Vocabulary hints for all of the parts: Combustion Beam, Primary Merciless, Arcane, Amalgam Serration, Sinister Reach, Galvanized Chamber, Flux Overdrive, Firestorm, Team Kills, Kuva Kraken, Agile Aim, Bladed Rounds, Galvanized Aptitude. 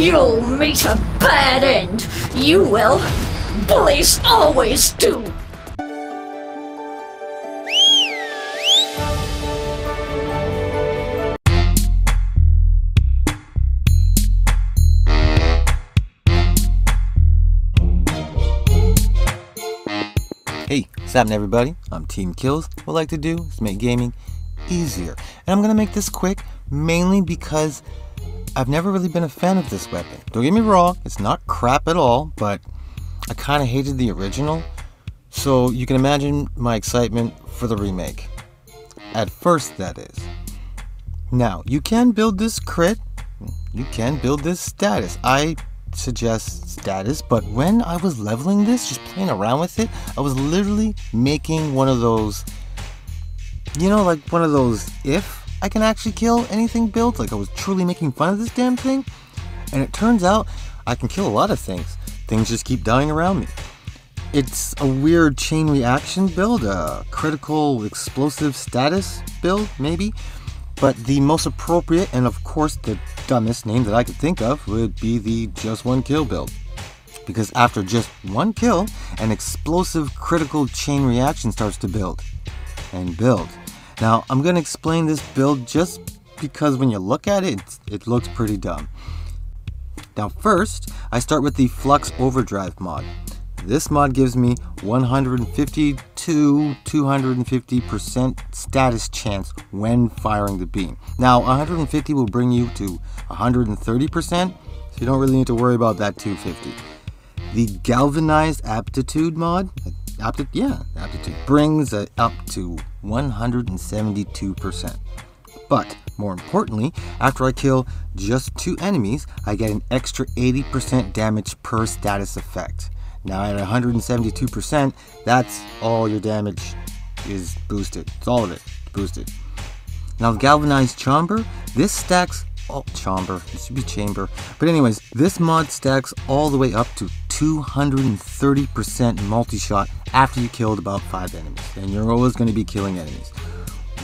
You'll meet a bad end. You will. Bullies always do. Hey, what's happening everybody? I'm Team Kills. What I like to do is make gaming easier. And I'm gonna make this quick, mainly because I've never really been a fan of this weapon. Don't get me wrong, it's not crap at all, but I kinda hated the original. So you can imagine my excitement for the remake. At first, that is. Now, you can build this crit, you can build this status. I suggest status, but when I was leveling this, just playing around with it, I was literally making one of those, you know, like one of those if I can actually kill anything builds. Like I was truly making fun of this damn thing, and it turns out I can kill a lot of things. Things just keep dying around me. It's a weird chain reaction build, a critical explosive status build maybe. But the most appropriate, and of course the dumbest name that I could think of, would be the just one kill build. Because after just one kill, an explosive critical chain reaction starts to build. And build. Now I'm going to explain this build just because when you look at it, it looks pretty dumb. Now first, I start with the Flux Overdrive mod. This mod gives me 150 to 250% status chance when firing the beam. Now 150 will bring you to 130%, so you don't really need to worry about that 250. The Galvanized Aptitude mod, aptitude, brings it up to 172%. But more importantly, after I kill just two enemies, I get an extra 80% damage per status effect. Now at 172%, that's all your damage is boosted. It's all of it boosted. Now the Galvanized Chamber, this stacks all chamber. It should be chamber. But anyways, this mod stacks all the way up to 230% multi-shot after you killed about 5 enemies. And you're always going to be killing enemies.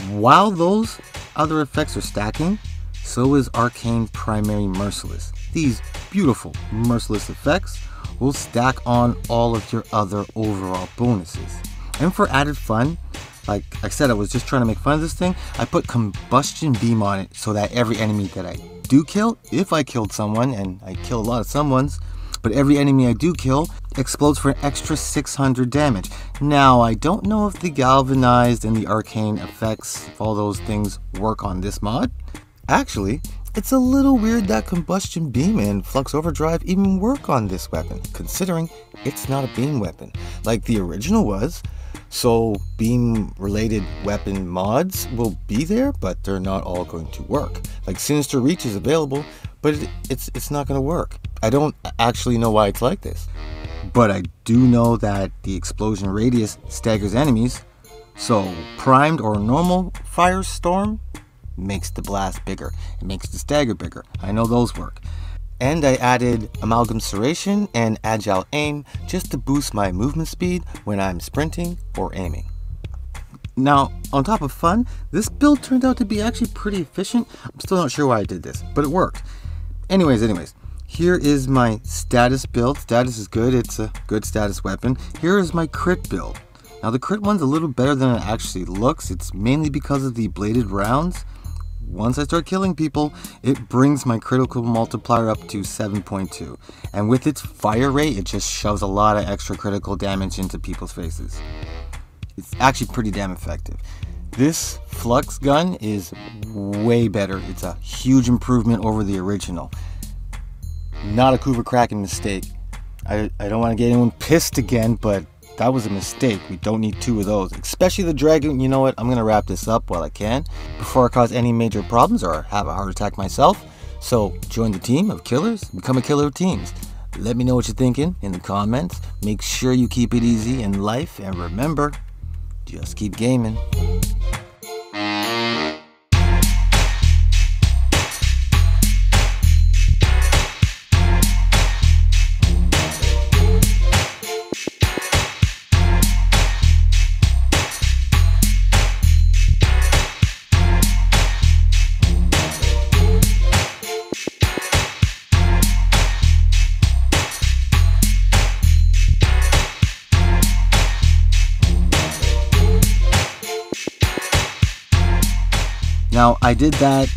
While those other effects are stacking, so is Arcane Primary Merciless. These beautiful merciless effects will stack on all of your other overall bonuses. And for added fun, like I said, I was just trying to make fun of this thing, I put Combustion Beam on it so that every enemy that I do kill, if I killed someone, and I kill a lot of someones, but every enemy I do kill explodes for an extra 600 damage. Now, I don't know if the Galvanized and the Arcane effects, if all those things work on this mod. Actually, it's a little weird that Combustion Beam and Flux Overdrive even work on this weapon, considering it's not a beam weapon, like the original was. So beam-related weapon mods will be there, but they're not all going to work. Like Sinister Reach is available, but it's not going to work. I don't actually know why it's like this, but I do know that the explosion radius staggers enemies, so primed or normal Firestorm makes the blast bigger, it makes the stagger bigger. I know those work. And I added Amalgam Serration and Agile Aim just to boost my movement speed when I'm sprinting or aiming. Now, on top of fun, this build turned out to be actually pretty efficient. I'm still not sure why I did this, but it worked. Anyways, here is my status build. Status is good, it's a good status weapon. Here is my crit build. Now the crit one's a little better than it actually looks. It's mainly because of the Bladed Rounds. Once I start killing people, it brings my critical multiplier up to 7.2. And with its fire rate, it just shoves a lot of extra critical damage into people's faces. It's actually pretty damn effective. This Flux gun is way better. It's a huge improvement over the original. Not a Kuva Kraken mistake. I don't want to get anyone pissed again, but that was a mistake. We don't need two of those, especially the dragon. You know what? I'm gonna wrap this up while I can before I cause any major problems or have a heart attack myself. So join the team of killers, become a killer of teams. Let me know what you're thinking in the comments. Make sure you keep it easy in life, and remember, just keep gaming. Now I did that